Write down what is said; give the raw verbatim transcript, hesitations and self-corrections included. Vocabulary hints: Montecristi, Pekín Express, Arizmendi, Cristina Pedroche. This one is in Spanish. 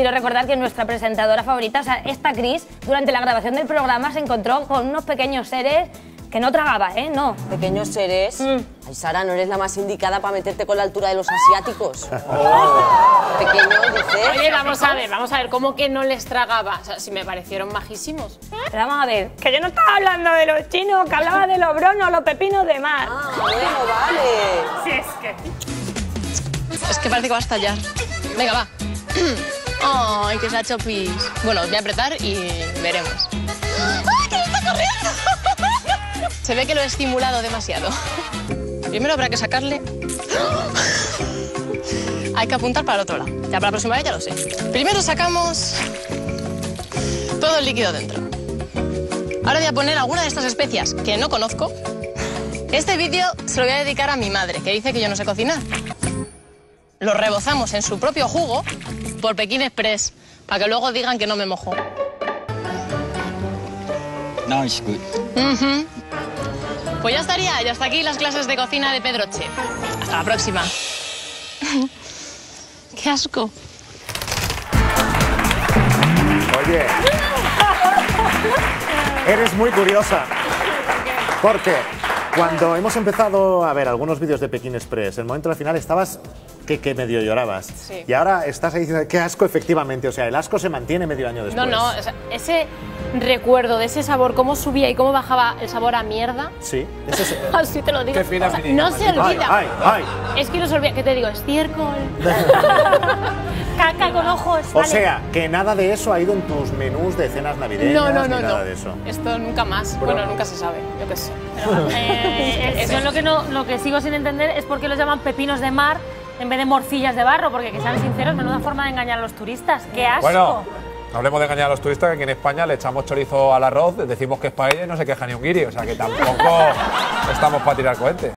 Quiero recordar que nuestra presentadora favorita, o sea, esta Cris, durante la grabación del programa se encontró con unos pequeños seres que no tragaba, ¿eh? No. ¿Pequeños seres? Mm. Ay, Sara, no eres la más indicada para meterte con la altura de los asiáticos. Oh. Pequeños, dices. Oye, vamos a ver, vamos a ver, ¿cómo que no les tragaba? O sea, si me parecieron majísimos. Pero vamos a ver, que yo no estaba hablando de los chinos, que hablaba de los bronos, los pepinos de mar. Ah, bueno, vale. Si es que... Es que parece que va a estallar. Venga, va. Ay, que se ha hecho pis. Bueno, voy a apretar y veremos. ¡Ay, que está corriendo! Se ve que lo he estimulado demasiado. Primero habrá que sacarle... Hay que apuntar para el otro lado. Ya para la próxima vez ya lo sé. Primero sacamos todo el líquido dentro. Ahora voy a poner alguna de estas especias que no conozco. Este vídeo se lo voy a dedicar a mi madre, que dice que yo no sé cocinar. Lo rebozamos en su propio jugo por Pekín Express, para que luego digan que no me mojo. No, it's good. Uh-huh. Pues ya estaría, y hasta aquí las clases de cocina de Pedroche. Hasta la próxima. ¡Qué asco! Oye, eres muy curiosa. ¿Por qué? Cuando hemos empezado a ver algunos vídeos de Pekín Express, en el momento del final estabas que, que medio llorabas. Sí. Y ahora estás ahí diciendo, ¡qué asco! Efectivamente, o sea, el asco se mantiene medio año después. No, no, o sea, ese... recuerdo de ese sabor, cómo subía y cómo bajaba el sabor a mierda. Sí, eso es... Así te lo digo. Qué fina, o sea, fina, no fina, se olvida. Ay, ay, ay. Es que no se olvida. ¿Qué te digo? Estiércol. Caca con ojos. O vale. Sea, que nada de eso ha ido en tus menús de cenas navideñas. No, no, no. Ni nada no. De eso. Esto nunca más. Bro. Bueno, nunca se sabe. Yo qué sé. Pero, eh, eso es lo que, no, lo que sigo sin entender es por qué los llaman pepinos de mar en vez de morcillas de barro. Porque, que sean sinceros, menuda forma de engañar a los turistas. ¡Qué asco! Bueno. No hablemos de engañar a los turistas, que aquí en España le echamos chorizo al arroz, decimos que es paella y no se queja ni un guiri, o sea que tampoco estamos para tirar cohetes.